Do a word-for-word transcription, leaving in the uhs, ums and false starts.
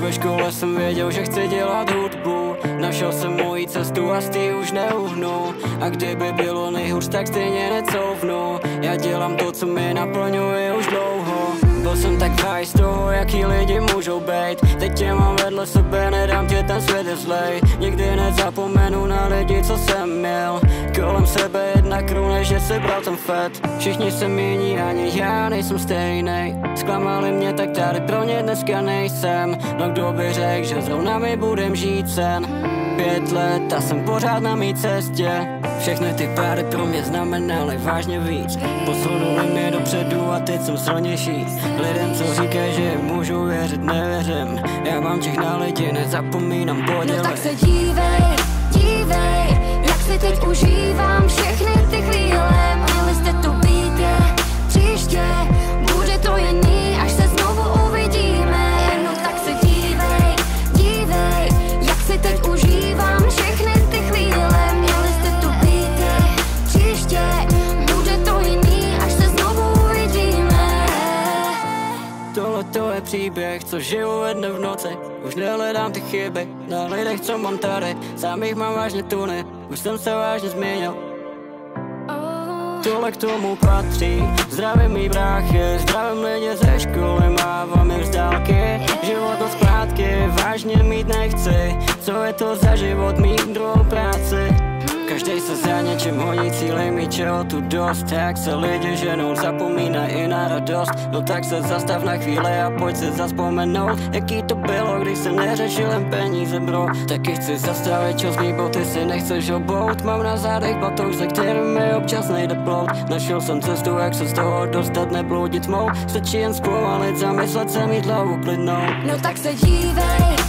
Už ve škole jsem věděl, že chci dělat hudbu. Našel jsem moji cestu a z tý už neuhnu. A kdyby bylo nejhůř, tak stejně necouvnu. Já dělám to, co mi naplňuje už dlouho. Byl jsem tak high z toho, jaký lidi můžou být. Teď tě mám vedle sebe, nedám tě, ten svět je zlej. Nikdy nezapomenu na lidi, co jsem měl. Kolem sebe jedna krůne, že se bral ten fet. Všichni se mění, ani já nejsem stejnej. Zklamali mě, tak tady pro ně dneska nejsem. No kdo by řekl, že zrovna mi budem žít sen. Pět let a jsem pořád na mý cestě. Všechny ty páry pro mě znamenaly vážně víc. Posunuli mě dopředu a teď jsem silnější. Lidem, co říkají, že můžu věřit, nevěřím. Já mám těch na lidi, nezapomínám podělit. No tak se dívej, dívej, jak si teď užívám všechny ty chvíle. Měli jste tu být je, příště bude to jiný, až se znovu uvidíme. No tak se dívej, dívej, jak si teď užívám všechny ty chvíle. Měli jste tu být je, příště bude to jiný, až se znovu uvidíme. Tohle to je příběh, co žiju jednou v noci. Už nehledám ty chyby na lidech, co mám tady. Sám jich mám vážně tuny, už jsem se vážně změnil. Tohle k tomu patří, zdravím mý bráchy, zdravím lidi ze školy, mávám jim z dálky, život do splátky, vážně mít nechci, co je to za život, mít druhou práci. Každej se za něčím honí, cílej mi čeho tu dost, jak se lidi ženou, zapomínají i na radost. No tak se zastav na chvíli a pojď si zaspomenout, jaký to bylo, když jsem neřešil jen peníze, bro. Taky chci zastavit čas, nebo ty si nechceš obout, mám na zádech batoh, se kterým mi občas nejde plout. Našel jsem cestu, jak se z toho dostat, nebloudit tmou, stačí jen zpomalit, zamyslet se, mít hlavu klidnou. No tak se dívej,